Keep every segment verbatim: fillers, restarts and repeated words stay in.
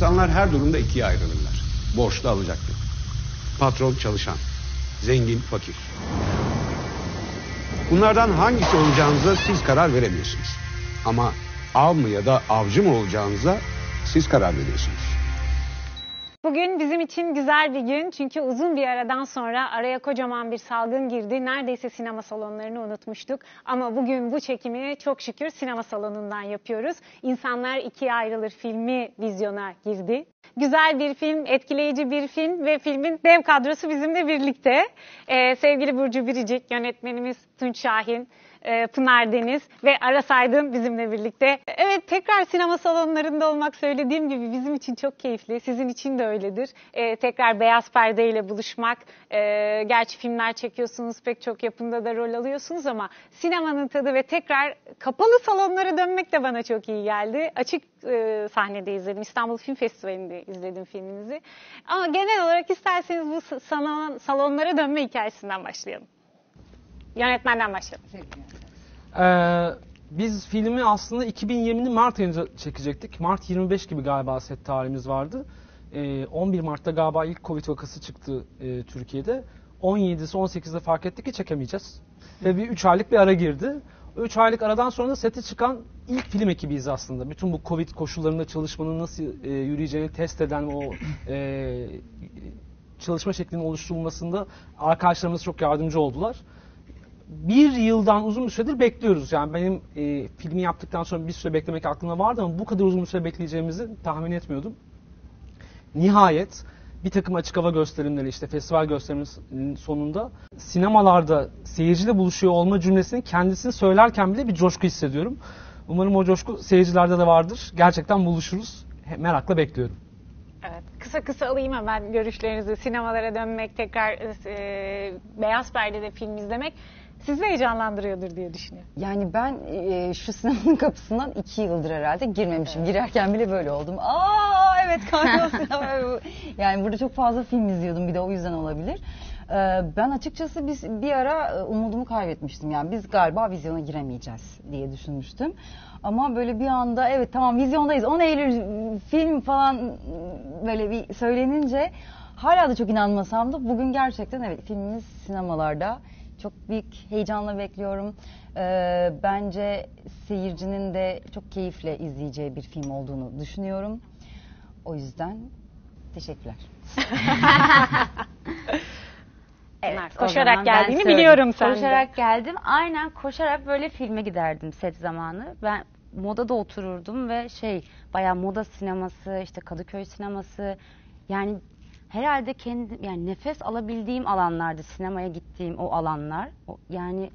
İnsanlar her durumda ikiye ayrılırlar. Borçlu alacaklı, patron çalışan, zengin fakir. Bunlardan hangisi olacağınıza siz karar veremiyorsunuz. Ama av mı ya da avcı mı olacağınıza siz karar veriyorsunuz. Bugün bizim için güzel bir gün çünkü uzun bir aradan sonra araya kocaman bir salgın girdi. Neredeyse sinema salonlarını unutmuştuk ama bugün bu çekimi çok şükür sinema salonundan yapıyoruz. İnsanlar İkiye Ayrılır filmi vizyona girdi. Güzel bir film, etkileyici bir film ve filmin dev kadrosu bizimle birlikte. Ee, sevgili Burcu Biricik, yönetmenimiz Tunç Şahin, Pınar Deniz ve Aras Aydın bizimle birlikte. Evet, tekrar sinema salonlarında olmak söylediğim gibi bizim için çok keyifli. Sizin için de öyledir. Ee, tekrar beyaz perdeyle buluşmak. Ee, gerçi filmler çekiyorsunuz, pek çok yapımda da rol alıyorsunuz ama sinemanın tadı ve tekrar kapalı salonlara dönmek de bana çok iyi geldi. Açık e, sahnede izledim. İstanbul Film Festivali'nde izledim filminizi. Ama genel olarak isterseniz bu salon, salonlara dönme hikayesinden başlayalım. Yönetmenden başlayalım. Ee, biz filmi aslında iki bin yirminin Mart ayında çekecektik. Mart yirmi beş gibi galiba set tarihimiz vardı. Ee, on bir Mart'ta galiba ilk Covid vakası çıktı e, Türkiye'de. on yedisi on sekizde fark ettik ki çekemeyeceğiz. Ve bir üç aylık bir ara girdi. üç aylık aradan sonra da sete çıkan ilk film ekibiyiz aslında. Bütün bu Covid koşullarında çalışmanın nasıl e, yürüyeceğini test eden o... E, çalışma şeklinin oluşturulmasında arkadaşlarımız çok yardımcı oldular. Bir yıldan uzun bir süredir bekliyoruz. Yani benim e, filmi yaptıktan sonra bir süre beklemek aklımda vardı ama bu kadar uzun bir süre bekleyeceğimizi tahmin etmiyordum. Nihayet bir takım açık hava gösterimleri, işte festival gösteriminin sonunda sinemalarda seyirciyle buluşuyor olma cümlesinin kendisini söylerken bile bir coşku hissediyorum. Umarım o coşku seyircilerde de vardır. Gerçekten buluşuruz. Merakla bekliyorum. Evet, kısa kısa alayım hemen görüşlerinizi. Sinemalara dönmek, tekrar e, beyaz perdede film izlemek sizi heyecanlandırıyordur diye düşünüyorum. Yani ben e, şu sinemanın kapısından iki yıldır herhalde girmemişim. Evet. Girerken bile böyle oldum. Aa evet kanka o sinema. Yani burada çok fazla film izliyordum, bir de o yüzden olabilir. Ee, ben açıkçası biz bir ara umudumu kaybetmiştim. Yani biz galiba vizyona giremeyeceğiz diye düşünmüştüm. Ama böyle bir anda evet tamam vizyondayız, on Eylül film falan böyle bir söylenince hala da çok inanmasam da bugün gerçekten evet filmimiz sinemalarda. Çok büyük heyecanla bekliyorum. Ee, bence seyircinin de çok keyifle izleyeceği bir film olduğunu düşünüyorum. O yüzden teşekkürler. Evet, koşarak geldiğini biliyorum sen. Koşarak geldim. Aynen koşarak böyle filme giderdim set zamanı. Ben modada otururdum ve şey bayağı moda sineması, işte Kadıköy sineması yani... Herhalde kendi yani nefes alabildiğim alanlardı, sinemaya gittiğim o alanlar. O, yani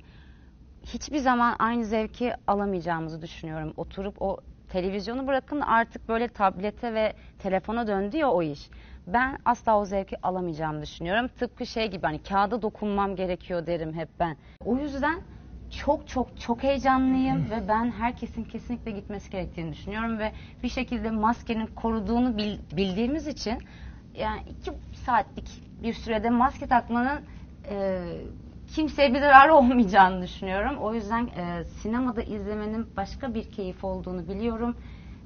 hiçbir zaman aynı zevki alamayacağımızı düşünüyorum. Oturup o televizyonu bırakın artık böyle tablete ve telefona döndü ya o iş. Ben asla o zevki alamayacağımı düşünüyorum. Tıpkı şey gibi hani kağıda dokunmam gerekiyor derim hep ben. O yüzden çok çok çok heyecanlıyım ve ben herkesin kesinlikle gitmesi gerektiğini düşünüyorum. Ve bir şekilde maskenin koruduğunu bildiğimiz için... Yani iki saatlik bir sürede maske takmanın e, kimseye bir zararı olmayacağını düşünüyorum. O yüzden e, sinemada izlemenin başka bir keyif olduğunu biliyorum.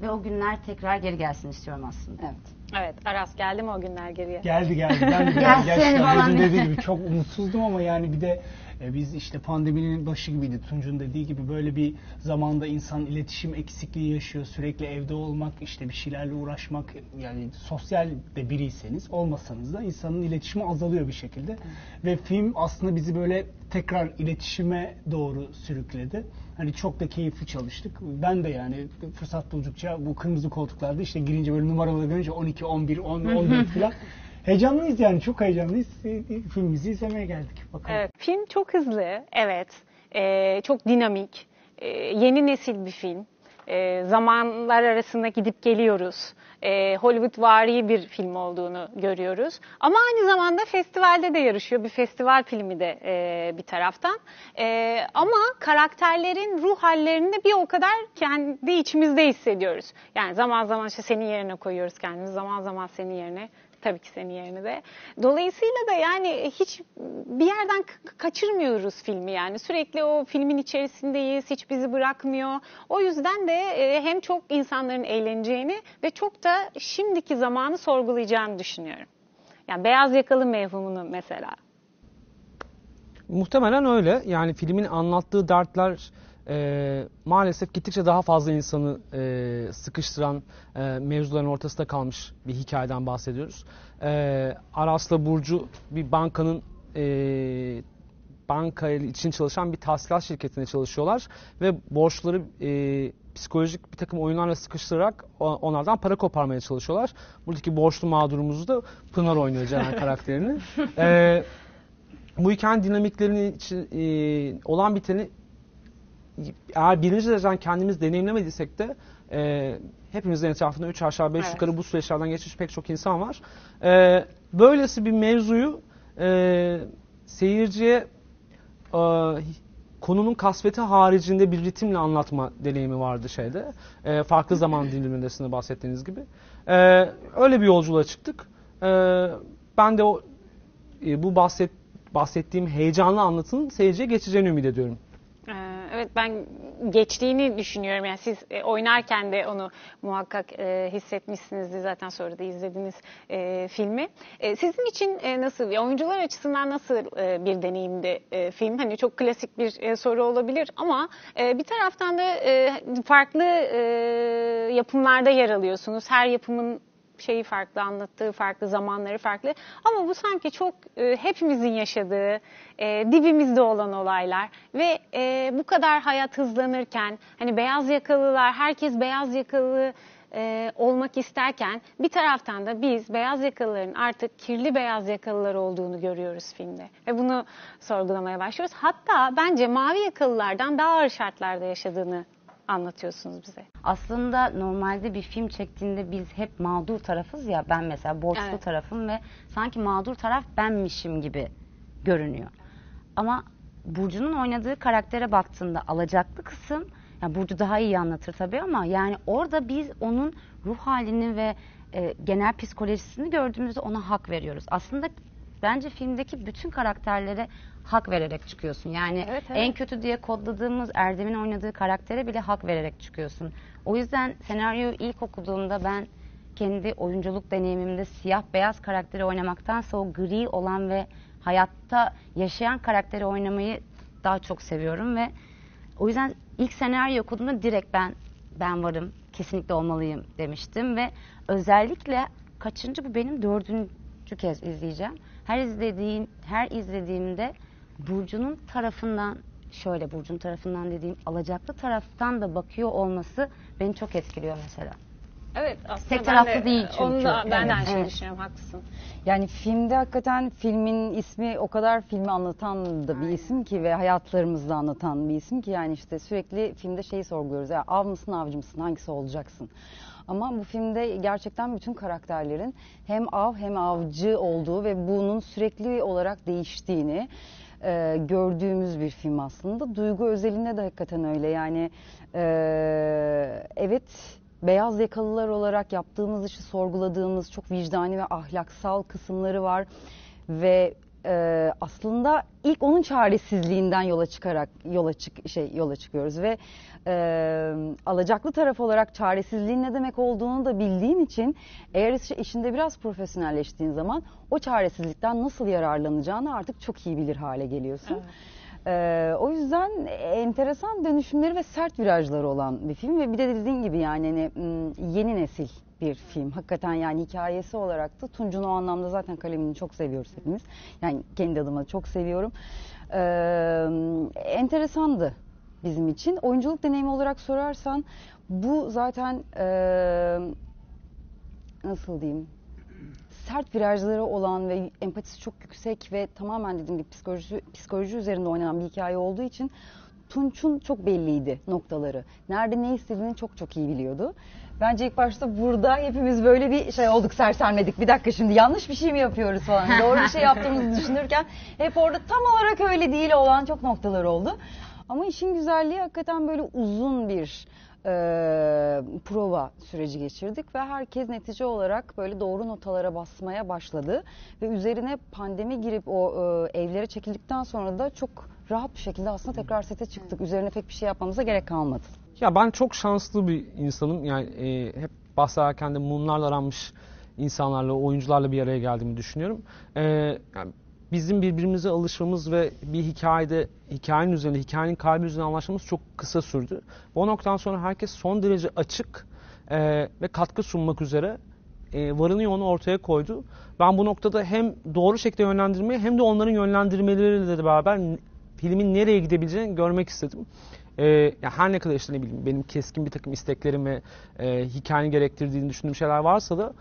Ve o günler tekrar geri gelsin istiyorum aslında. Evet. Evet Aras geldi mi o günler geriye? Geldi geldi. Ben de gerçekten dediği gibi çok umutsuzdum ama yani bir de e, biz işte pandeminin başı gibiydi. Tunç'un dediği gibi böyle bir zamanda insan iletişim eksikliği yaşıyor. Sürekli evde olmak, işte bir şeylerle uğraşmak. Yani sosyal de biriyseniz olmasanız da insanın iletişimi azalıyor bir şekilde. Hı. Ve film aslında bizi böyle tekrar iletişime doğru sürükledi. Hani çok da keyifli çalıştık. Ben de yani fırsat buldukça bu kırmızı koltuklarda işte girince böyle numaralara görünce on iki, on bir, on, on dört falan. Heyecanlıyız yani çok heyecanlıyız. Filmimizi izlemeye geldik. Bakalım. Evet, film çok hızlı, evet. Ee, çok dinamik. Ee, yeni nesil bir film. Ee, zamanlar arasında gidip geliyoruz. Ee, Hollywoodvari bir film olduğunu görüyoruz. Ama aynı zamanda festivalde de yarışıyor. Bir festival filmi de e, bir taraftan. E, ama karakterlerin ruh hallerini de bir o kadar kendi içimizde hissediyoruz. Yani zaman zaman işte senin yerine koyuyoruz kendimizi. Zaman zaman senin yerine Tabii ki senin yerine de. Dolayısıyla da yani hiç bir yerden kaçırmıyoruz filmi yani. Sürekli o filmin içerisindeyiz, hiç bizi bırakmıyor. O yüzden de hem çok insanların eğleneceğini ve çok da şimdiki zamanı sorgulayacağını düşünüyorum. Yani beyaz yakalı mevhumunu mesela. Muhtemelen öyle. Yani filmin anlattığı dertler e, maalesef gittikçe daha fazla insanı e, sıkıştıran e, mevzuların ortasında kalmış bir hikayeden bahsediyoruz. E, Aras'la Burcu bir bankanın e, banka için çalışan bir tahsilat şirketinde çalışıyorlar ve borçları e, psikolojik bir takım oyunlarla sıkıştırarak onlardan para koparmaya çalışıyorlar. Buradaki borçlu mağdurumuzu da Pınar oynuyor, Ceylan karakterini. E, Bu hikayenin dinamiklerini e, olan biteni eğer birinci dereceden kendimiz deneyimlemediysek de e, hepimizin etrafında üç aşağı beş evet. yukarı bu süreçlerden geçmiş pek çok insan var. E, böylesi bir mevzuyu e, seyirciye e, konunun kasveti haricinde bir ritimle anlatma deneyimi vardı şeyde. E, farklı zaman dilimindesinde bahsettiğiniz gibi. E, öyle bir yolculuğa çıktık. E, ben de o e, bu bahsettiğim bahsettiğim heyecanlı anlatının seyirciye geçeceğini ümit ediyorum. Evet, ben geçtiğini düşünüyorum. Yani siz oynarken de onu muhakkak hissetmişsinizdir. Zaten sonra da izlediğiniz filmi. Sizin için nasıl, oyuncular açısından nasıl bir deneyimdi film? Hani çok klasik bir soru olabilir ama bir taraftan da farklı yapımlarda yer alıyorsunuz. Her yapımın şeyi farklı, anlattığı farklı, zamanları farklı. Ama bu sanki çok e, hepimizin yaşadığı, e, dibimizde olan olaylar ve e, bu kadar hayat hızlanırken, hani beyaz yakalılar, herkes beyaz yakalı e, olmak isterken bir taraftan da biz beyaz yakalıların artık kirli beyaz yakalılar olduğunu görüyoruz filmde. Ve bunu sorgulamaya başlıyoruz. Hatta bence mavi yakalılardan daha ağır şartlarda yaşadığını anlatıyorsunuz bize. Aslında normalde bir film çektiğinde biz hep mağdur tarafız ya, ben mesela borçlu evet. tarafım ve sanki mağdur taraf benmişim gibi görünüyor. Ama Burcu'nun oynadığı karaktere baktığında alacaklı kısım, yani Burcu daha iyi anlatır tabii ama yani orada biz onun ruh halini ve e, genel psikolojisini gördüğümüzde ona hak veriyoruz. Aslında bence filmdeki bütün karakterlere hak vererek çıkıyorsun. Yani evet, evet. en kötü diye kodladığımız Erdem'in oynadığı karaktere bile hak vererek çıkıyorsun. O yüzden senaryoyu ilk okuduğumda ben kendi oyunculuk deneyimimde siyah beyaz karakteri oynamaktansa o gri olan ve hayatta yaşayan karakteri oynamayı daha çok seviyorum ve o yüzden ilk senaryo okuduğumda direkt ben ben varım, kesinlikle olmalıyım demiştim ve özellikle kaçıncı bu benim dördüncü kez izleyeceğim. Her izlediğim, her izlediğimde Burcu'nun tarafından, şöyle Burcu'nun tarafından dediğim alacaklı taraftan da bakıyor olması beni çok etkiliyor mesela. Evet, aslında tek taraflı de, değil çünkü. Onu da ben de aynı şeyi düşünüyorum, haklısın. Yani filmde hakikaten filmin ismi o kadar filmi anlatan da bir Aynen. isim ki ve hayatlarımızı da anlatan bir isim ki yani işte sürekli filmde şeyi sorguluyoruz. Yani av mısın, avcı mısın, hangisi olacaksın? Ama bu filmde gerçekten bütün karakterlerin hem av hem avcı olduğu ve bunun sürekli olarak değiştiğini e, gördüğümüz bir film aslında. Duygu özelinde de hakikaten öyle yani e, evet beyaz yakalılar olarak yaptığımız işi sorguladığımız çok vicdani ve ahlaksal kısımları var ve Ee, aslında ilk onun çaresizliğinden yola çıkarak yola çık şey yola çıkıyoruz ve e, alacaklı taraf olarak çaresizliğin ne demek olduğunu da bildiğim için eğer işinde biraz profesyonelleştiğin zaman o çaresizlikten nasıl yararlanacağını artık çok iyi bilir hale geliyorsun. Evet. Ee, o yüzden enteresan dönüşümleri ve sert virajları olan bir film ve bir de dediğin gibi yani hani, yeni nesil bir film. Hakikaten yani hikayesi olarak da Tunç'un o anlamda zaten kalemini çok seviyoruz hepimiz. Yani kendi adıma çok seviyorum. Ee, enteresandı bizim için. Oyunculuk deneyimi olarak sorarsan bu zaten ee, nasıl diyeyim? Sert virajları olan ve empatisi çok yüksek ve tamamen dediğim gibi psikoloji, psikoloji üzerinde oynanan bir hikaye olduğu için Tunç'un çok belliydi noktaları. Nerede ne istediğini çok çok iyi biliyordu. Bence ilk başta burada hepimiz böyle bir şey olduk, sersemledik. Bir dakika şimdi yanlış bir şey mi yapıyoruz falan. Doğru bir şey yaptığımızı düşünürken hep orada tam olarak öyle değil olan çok noktalar oldu. Ama işin güzelliği hakikaten böyle uzun bir e, prova süreci geçirdik ve herkes netice olarak böyle doğru notalara basmaya başladı. Ve üzerine pandemi girip o e, evlere çekildikten sonra da çok rahat bir şekilde aslında tekrar sete çıktık. Üzerine pek bir şey yapmamıza gerek kalmadı. Ya ben çok şanslı bir insanım. Yani e, hep bahsederken de mumlarla aranmış insanlarla, oyuncularla bir araya geldiğimi düşünüyorum. E, yani bizim birbirimize alışmamız ve bir hikayede, hikayenin üzerine, hikayenin kalbi üzerine anlaşmamız çok kısa sürdü. O noktadan sonra herkes son derece açık e, ve katkı sunmak üzere e, varını yoğunu ortaya koydu. Ben bu noktada hem doğru şekilde yönlendirmeyi hem de onların yönlendirmeleriyle de beraber filmin nereye gidebileceğini görmek istedim. Ee, her ne kadar işte ne bileyim benim keskin bir takım isteklerimi, e, hikayenin gerektirdiğini düşündüğüm şeyler varsa da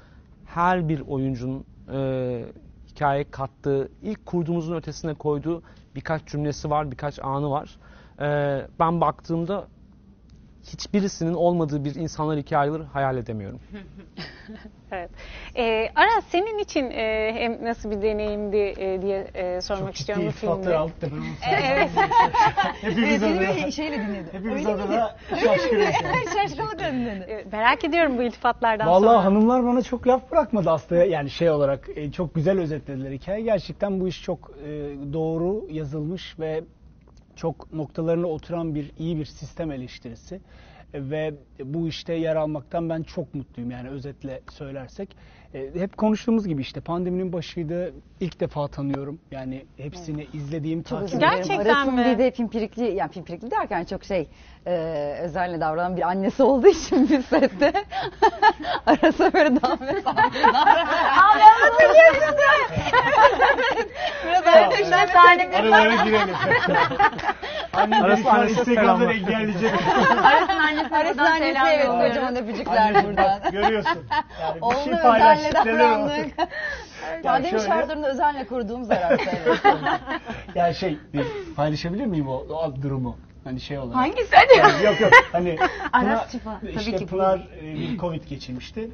her bir oyuncunun e, hikayeye kattığı, ilk kurduğumuzun ötesine koyduğu birkaç cümlesi var, birkaç anı var. E, ben baktığımda hiçbirisinin olmadığı bir insanlar ikiye ayrılır hayal edemiyorum. Evet. Ee, Aras, senin için e, hem nasıl bir deneyimdi e, diye e, sormak çok istiyorum bu filmde. Çok ciddi ifatları aldık da ben onu söyleyeyim. Hepimiz adına şeyle dinledim. Hepimiz adına şaşkınlık. Şaşkınlık önünde. Merak ediyorum bu iltifatlardan vallahi sonra. Vallahi hanımlar bana çok laf bırakmadı aslında. Yani şey olarak e, çok güzel özetlediler hikaye. Gerçekten bu iş çok e, doğru yazılmış ve çok noktalarına oturan bir iyi bir sistem eleştirisi ve bu işte yer almaktan ben çok mutluyum. Yani özetle söylersek hep konuştuğumuz gibi işte pandeminin başıydı, ilk defa tanıyorum. Yani hepsini evet. izlediğim, takip ettiğim. Gerçekten mi? Bir de pimpirikli, yani pimpirikli derken çok şey e, özenle davranan bir annesi olduğu için bir sette Aras'a böyle daha mesafeli. Ağlamamı biliyorsun değil mi? Evet. Biraz öyle de sahne bir aralara girelim. Aras'ın annesi Instagram'dan engelleyecek. Aras'ın annesi evet kocaman öpücükler buradan. Görüyorsun. Yani bir şey paylaştık. Yani pandemi şartlarında özenle kurduğum zarar. Yani şey, paylaşabilir miyim o, o durumu? Hani şey olarak. Hangisi? Yani yok yok. Hani Aras Çıfa. İşte tabii ki Pınar e, bir Covid geçirmişti.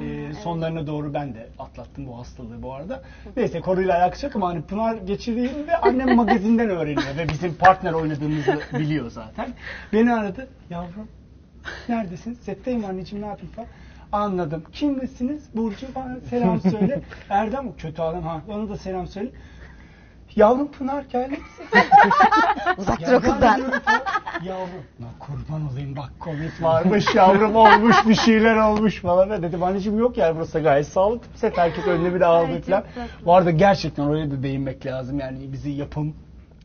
E, evet. Sonlarına doğru ben de atlattım bu hastalığı bu arada. Neyse konuyla alakası yok ama hani Pınar geçirdiğinde annem magazinden öğreniyor ve bizim partner oynadığımızı biliyor zaten. Beni aradı. Yavrum neredesin? Setteyim anneciğim, ne yapayım falan. Anladım. Kimlisiniz? Burcu bana selam söyle. Erdem kötü adam ha. Ona da selam söyle. Yavrum Pınar geldi. Uzak dur o kızdan. Yavrum. Ya kurban olayım bak Covid varmış yavrum olmuş bir şeyler olmuş falan. Dedim anneciğim yok yani burası gayet sağlıklı. Bir set herkes önüne bir de aldı falan. Bu arada gerçekten oraya da değinmek lazım. Yani bizi yapım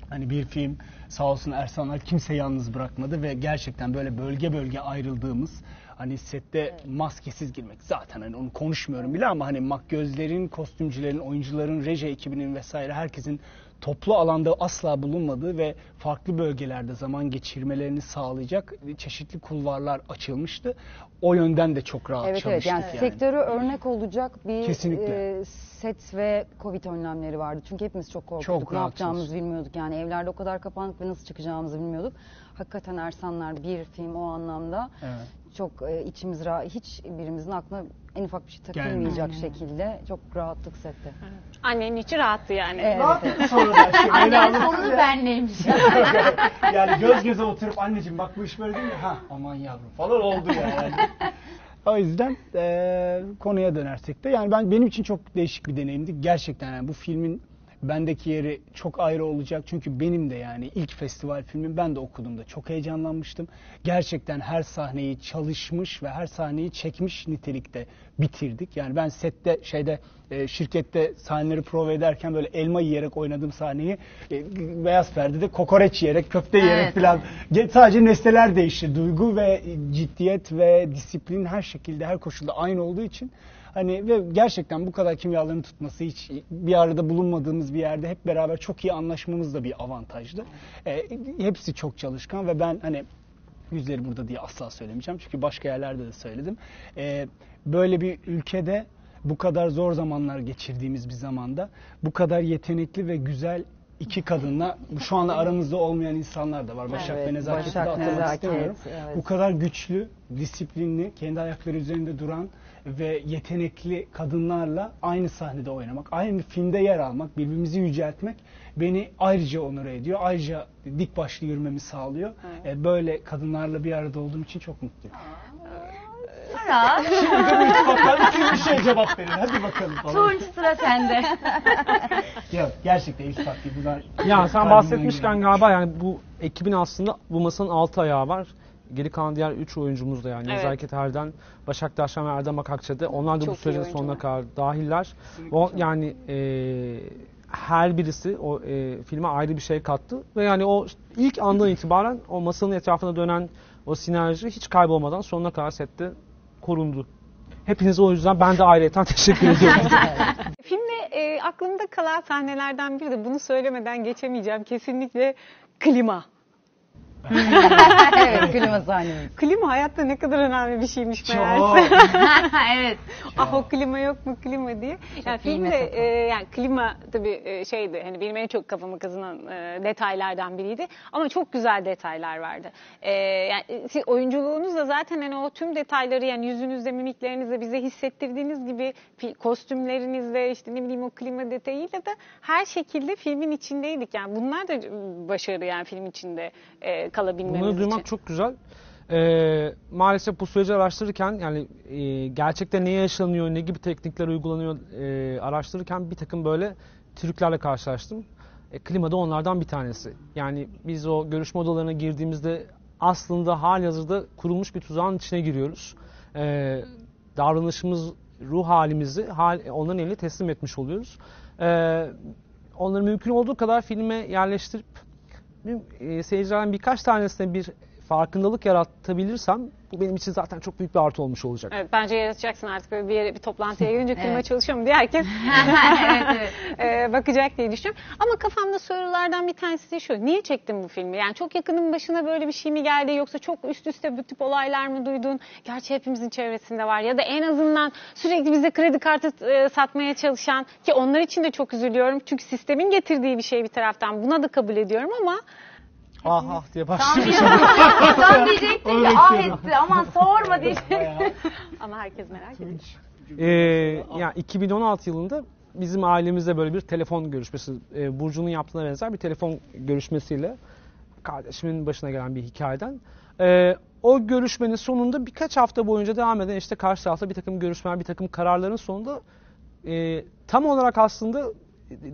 hani bir film sağ olsun Ersanlar kimse yalnız bırakmadı ve gerçekten böyle bölge bölge ayrıldığımız hani sette evet. maskesiz girmek zaten hani onu konuşmuyorum bile ama hani makyözlerin, kostümcülerin, oyuncuların, reji ekibinin vesaire herkesin toplu alanda asla bulunmadığı ve farklı bölgelerde zaman geçirmelerini sağlayacak çeşitli kulvarlar açılmıştı. O yönden de çok rahat evet, çalıştık. Evet, yani, yani sektöre örnek olacak bir e, set ve Covid önlemleri vardı. Çünkü hepimiz çok korktuk, çok ne yapacağımızı bilmiyorduk. Yani evlerde o kadar kapandık ve nasıl çıkacağımızı bilmiyorduk. Hakikaten Ersanlar bir film o anlamda. Evet. Çok içimiz rahat, hiç birimizin aklına en ufak bir şey takılmayacak yani. Şekilde çok rahatlık sette. Annenin içi rahattı yani. Evet, rahat evet. Annenin sorunu benleymiş. Yani göz göze oturup anneciğim bak bu iş böyle değil mi? Ha aman yavrum falan oldu yani. O yüzden e, konuya dönersek de yani ben benim için çok değişik bir deneyimdi. Gerçekten yani bu filmin bendeki yeri çok ayrı olacak. Çünkü benim de yani ilk festival filmim ben de okuduğumda çok heyecanlanmıştım. Gerçekten her sahneyi çalışmış ve her sahneyi çekmiş nitelikte bitirdik. Yani ben sette şeyde şirkette sahneleri prova ederken böyle elma yiyerek oynadığım sahneyi beyaz perdede kokoreç yiyerek, köfte yiyerek evet. falan. Sadece nesneler değişti. Duygu ve ciddiyet ve disiplin her şekilde, her koşulda aynı olduğu için hani ve gerçekten bu kadar kimyaların tutması hiç bir arada bulunmadığımız bir yerde hep beraber çok iyi anlaşmamız da bir avantajdı. E, hepsi çok çalışkan ve ben hani yüzleri burada diye asla söylemeyeceğim. Çünkü başka yerlerde de söyledim. E, böyle bir ülkede bu kadar zor zamanlar geçirdiğimiz bir zamanda bu kadar yetenekli ve güzel iki kadınla, şu anda aramızda olmayan insanlar da var. Başak evet, ve Nezaket'i de atlamak istemiyorum. Evet. Bu kadar güçlü, disiplinli, kendi ayakları üzerinde duran ve yetenekli kadınlarla aynı sahnede oynamak, aynı filmde yer almak, birbirimizi yüceltmek beni ayrıca onur ediyor. Ayrıca dik başlı yürümemi sağlıyor. Evet. Böyle kadınlarla bir arada olduğum için çok mutluyum. Aras. Şimdi de bir, bir şey cevap verin. Hadi bakalım. Tunç, sıra sende. Yok, gerçekten ilk farklı. Ya sen bahsetmişken galiba yani bu ekibin aslında bu masanın altı ayağı var. Geri kalan diğer üç oyuncumuz da yani. Evet. Nezaket Erden, Başak Devşen ve Erdem Akakçı'da. Onlar da çok bu sürecin sonuna kadar dahiller. O yani e, her birisi o e, filme ayrı bir şey kattı. Ve yani o ilk andan itibaren o masanın etrafına dönen o sinerji hiç kaybolmadan sonuna kadar sette korundu. Hepinize o yüzden ben de ayrıyeten teşekkür ediyorum. Filmle e, aklımda kalan sahnelerden biri de bunu söylemeden geçemeyeceğim. Kesinlikle klima. Evet, klima sahnesi. Klima hayatta ne kadar önemli bir şeymiş meğerse. Evet. Ah o klima yok mu klima diye. Yani filmde e, yani klima tabii e, şeydi hani benim en çok kafamı kazınan e, detaylardan biriydi. Ama çok güzel detaylar vardı. E, yani siz oyunculuğunuzla zaten hani o tüm detayları yani yüzünüzde, mimiklerinizle bize hissettirdiğiniz gibi kostümlerinizle işte ne bileyim o klima detayıyla da her şekilde filmin içindeydik. Yani bunlar da başarı yani film içinde e, kalabilmemiz bunları duymak için çok güzel. Ee, maalesef bu süreci araştırırken yani e, gerçekte ne yaşanıyor, ne gibi teknikler uygulanıyor e, araştırırken bir takım böyle triklerle karşılaştım. E, klima da onlardan bir tanesi. Yani biz o görüşme odalarına girdiğimizde aslında halihazırda kurulmuş bir tuzağın içine giriyoruz. E, davranışımız, ruh halimizi hal, onların eline teslim etmiş oluyoruz. E, onları mümkün olduğu kadar filme yerleştirip seyircilerden birkaç tanesine bir farkındalık yaratabilirsem bu benim için zaten çok büyük bir artı olmuş olacak. Evet, bence yaratacaksın artık böyle bir yere bir toplantıya gelince klima evet. çalışıyor mu diye herkes evet, evet. bakacak diye düşünüyorum. Ama kafamda sorulardan bir tanesi de şu. Niye çektin bu filmi? Yani çok yakının başına böyle bir şey mi geldi yoksa çok üst üste bu tip olaylar mı duydun? Gerçi hepimizin çevresinde var ya da en azından sürekli bize kredi kartı satmaya çalışan ki onlar için de çok üzülüyorum. Çünkü sistemin getirdiği bir şey bir taraftan buna da kabul ediyorum ama ah ah diye başlamışım. Tam diyecektim ki ah etti aman sorma diyecektim. Ama herkes merak ediyor. Ee, yani iki bin on altı yılında bizim ailemizde böyle bir telefon görüşmesi, e, Burcu'nun yaptığına benzer bir telefon görüşmesiyle kardeşimin başına gelen bir hikayeden. E, o görüşmenin sonunda birkaç hafta boyunca devam eden işte karşı tarafta bir takım görüşmeler, bir takım kararların sonunda e, tam olarak aslında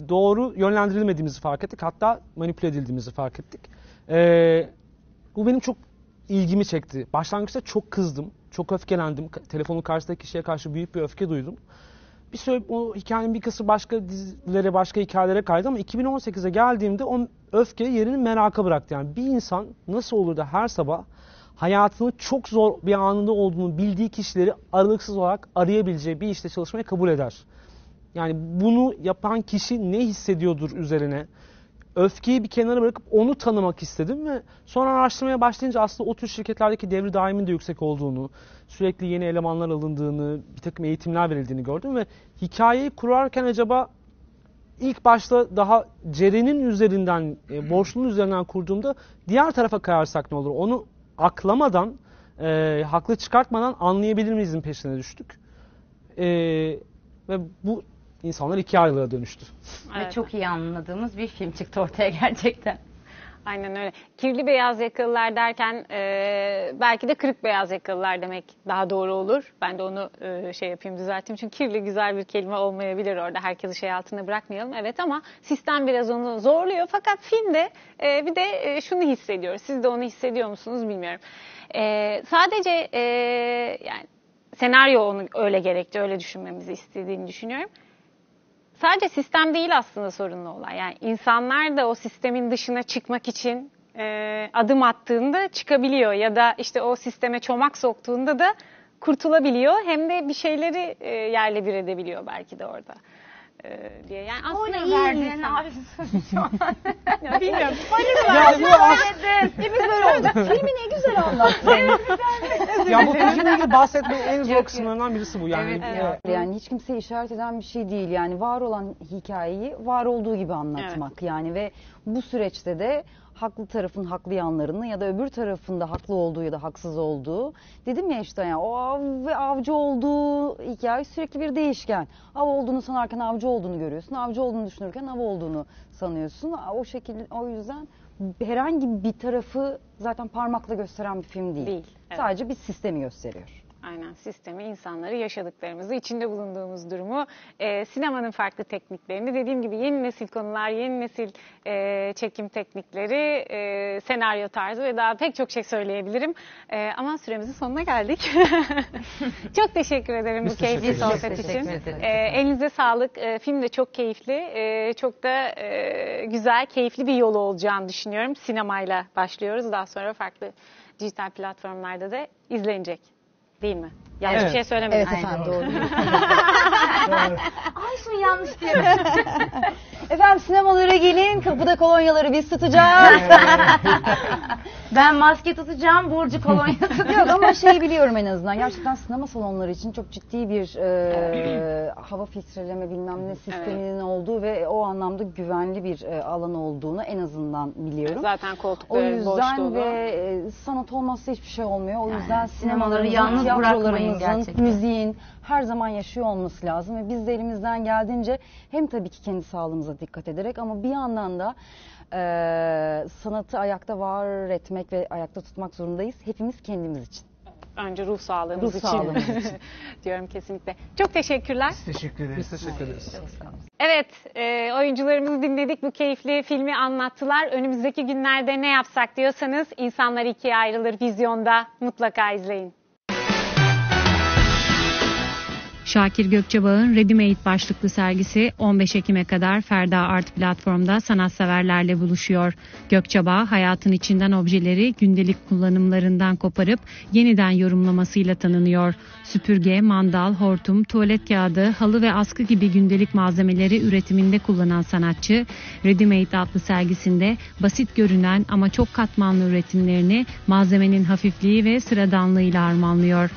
doğru yönlendirilmediğimizi fark ettik. Hatta manipüle edildiğimizi fark ettik. Ee, bu benim çok ilgimi çekti. Başlangıçta çok kızdım, çok öfkelendim. Telefonun karşısındaki kişiye karşı büyük bir öfke duydum. Bir süre o hikayenin bir kısmı başka dizilere, başka hikayelere kaydı ama iki bin on sekize geldiğimde o öfke yerini meraka bıraktı. Yani bir insan nasıl olur da her sabah hayatının çok zor bir anında olduğunu bildiği kişileri aralıksız olarak arayabileceği bir işte çalışmayı kabul eder. Yani bunu yapan kişi ne hissediyordur üzerine? Öfkeyi bir kenara bırakıp onu tanımak istedim ve sonra araştırmaya başlayınca aslında o tür şirketlerdeki devri daimin de yüksek olduğunu, sürekli yeni elemanlar alındığını, bir takım eğitimler verildiğini gördüm ve hikayeyi kurarken acaba ilk başta daha Ceren'in üzerinden, e, boşluğun üzerinden kurduğumda diğer tarafa kayarsak ne olur? Onu aklamadan, e, haklı çıkartmadan anlayabilir miyizin peşine düştük. E, ve bu İnsanlar ikiye ayrılığa dönüştü. Evet. Ve çok iyi anladığımız bir film çıktı ortaya gerçekten. Aynen öyle. Kirli beyaz yakalılar derken e, belki de kırık beyaz yakalılar demek daha doğru olur. Ben de onu e, şey yapayım düzelteyim. Çünkü kirli güzel bir kelime olmayabilir orada. Herkesi şey altında bırakmayalım. Evet ama sistem biraz onu zorluyor. Fakat filmde e, bir de e, şunu hissediyoruz. Siz de onu hissediyor musunuz bilmiyorum. E, sadece e, yani senaryo onu öyle gerekti. Öyle düşünmemizi istediğini düşünüyorum. Sadece sistem değil aslında sorunlu olan. Yani insanlar da o sistemin dışına çıkmak için e, adım attığında çıkabiliyor. Ya da işte o sisteme çomak soktuğunda da kurtulabiliyor. Hem de bir şeyleri e, yerle bir edebiliyor belki de orada. Diye. Yani aslında iyi verdin abi. Ya bilmiyorum. Böyle böyle oldu. Filmi ne güzel anlattın. ya bu filmle ilgili bahsetmenin en zor kısımlarından birisi bu yani. Evet, evet. Evet. Yani hiç kimseye işaret eden bir şey değil yani, var olan hikayeyi var olduğu gibi anlatmak evet. yani ve bu süreçte de haklı tarafın haklı yanlarını ya da öbür tarafında haklı olduğu ya da haksız olduğu, dedim ya işte yani o av ve avcı olduğu hikaye sürekli bir değişken. Av olduğunu sanarken avcı olduğunu görüyorsun, avcı olduğunu düşünürken av olduğunu sanıyorsun. O şekilde, o yüzden herhangi bir tarafı zaten parmakla gösteren bir film değil. değil evet. Sadece bir sistemi gösteriyor. Aynen, sistemi, insanları, yaşadıklarımızı, içinde bulunduğumuz durumu, e, sinemanın farklı tekniklerini, dediğim gibi yeni nesil konular, yeni nesil e, çekim teknikleri, e, senaryo tarzı ve daha pek çok şey söyleyebilirim. E, ama süremizin sonuna geldik. Çok teşekkür ederim bu keyifli sohbet için. E, elinize sağlık. E, film de çok keyifli, e, çok da e, güzel, keyifli bir yolu olacağını düşünüyorum. Sinemayla başlıyoruz, daha sonra farklı dijital platformlarda da izlenecek. Değil mi? Yanlış evet. bir şey söylemedim. Evet efendim, doğru. Ay şimdi yanlış diyelim. Efendim sinemalara gelin, kapıda kolonyaları biz tutacağız. Ben maske tutacağım, Burcu kolonya tutuyor ama şeyi biliyorum en azından. Gerçekten sinema salonları için çok ciddi bir e, hava filtreleme bilmem ne sisteminin evet. olduğu ve o anlamda güvenli bir e, alan olduğunu en azından biliyorum. Zaten koltukları boş dolu. O yüzden ve e, sanat olmazsa hiçbir şey olmuyor. O yani, yüzden sinemaları yalnız bırakmayın gerçekten. Müziğin her zaman yaşıyor olması lazım ve biz de elimizden geldiğince hem tabii ki kendi sağlığımıza dikkat ederek ama bir yandan da Ee, sanatı ayakta var etmek ve ayakta tutmak zorundayız. Hepimiz kendimiz için. Önce ruh sağlığımız ruh için. Sağlığımız için. Diyorum kesinlikle. Çok teşekkürler. Biz teşekkür ederiz. Biz teşekkür ederiz. Evet, e, oyuncularımızı dinledik. Bu keyifli filmi anlattılar. Önümüzdeki günlerde ne yapsak diyorsanız İnsanlar İkiye Ayrılır vizyonda mutlaka izleyin. Şakir Gökçebağ'ın Readymade başlıklı sergisi on beş Ekim'e kadar Ferda Art Platform'da sanatseverlerle buluşuyor. Gökçebağ, hayatın içinden objeleri gündelik kullanımlarından koparıp yeniden yorumlamasıyla tanınıyor. Süpürge, mandal, hortum, tuvalet kağıdı, halı ve askı gibi gündelik malzemeleri üretiminde kullanan sanatçı, Readymade adlı sergisinde basit görünen ama çok katmanlı üretimlerini malzemenin hafifliği ve sıradanlığıyla harmanlıyor.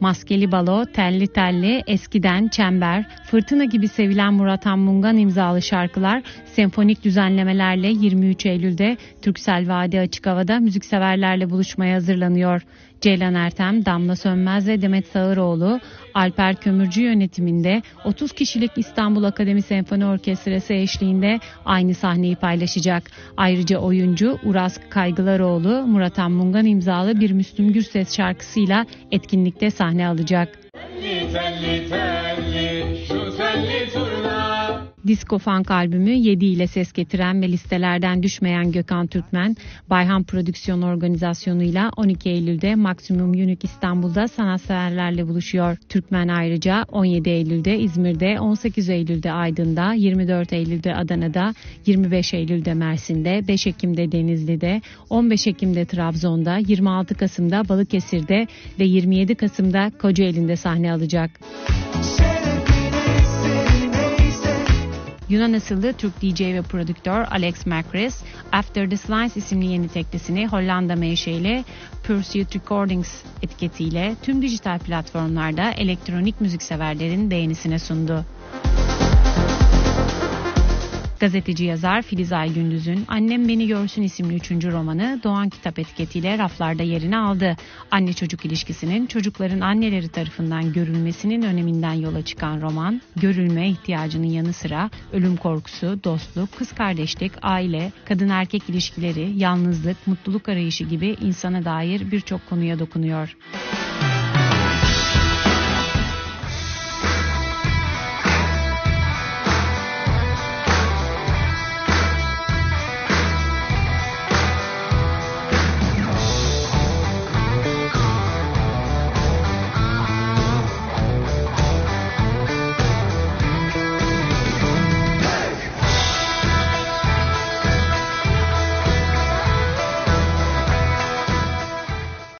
Maskeli balo, telli telli, eskiden, çember, fırtına gibi sevilen Murathan Mungan imzalı şarkılar senfonik düzenlemelerle yirmi üç Eylül'de Türksel Vadi Açık Hava'da müzikseverlerle buluşmaya hazırlanıyor. Ceylan Ertem, Damla Sönmez ve Demet Sağıroğlu, Alper Kömürcü yönetiminde otuz kişilik İstanbul Akademi Senfoni Orkestrası eşliğinde aynı sahneyi paylaşacak. Ayrıca oyuncu Uras Kaygılaroğlu, Murathan Mungan imzalı bir Müslüm Gürses şarkısıyla etkinlikte sahne alacak. Telli, telli, telli, şu telli turna. Disco funk albümü yedi ile ses getiren ve listelerden düşmeyen Gökhan Türkmen, Bayhan prodüksiyon organizasyonuyla on iki Eylül'de Maximum Unique İstanbul'da sanatseverlerle buluşuyor. Türkmen ayrıca on yedi Eylül'de İzmir'de, on sekiz Eylül'de Aydın'da, yirmi dört Eylül'de Adana'da, yirmi beş Eylül'de Mersin'de, beş Ekim'de Denizli'de, on beş Ekim'de Trabzon'da, yirmi altı Kasım'da Balıkesir'de ve yirmi yedi Kasım'da Kocaeli'nde sahne alacak. Yunan asıllı Türk D J ve prodüktör Alex Macris, After the Silence isimli yeni teklisini Hollanda menşeli Pursuit Recordings etiketiyle tüm dijital platformlarda elektronik müzikseverlerin beğenisine sundu. Gazeteci yazar Filiz Ay Gündüz'ün Annem Beni Görsün isimli üçüncü romanı Doğan Kitap etiketiyle raflarda yerini aldı. Anne çocuk ilişkisinin çocukların anneleri tarafından görülmesinin öneminden yola çıkan roman, görülme ihtiyacının yanı sıra ölüm korkusu, dostluk, kız kardeşlik, aile, kadın erkek ilişkileri, yalnızlık, mutluluk arayışı gibi insana dair birçok konuya dokunuyor.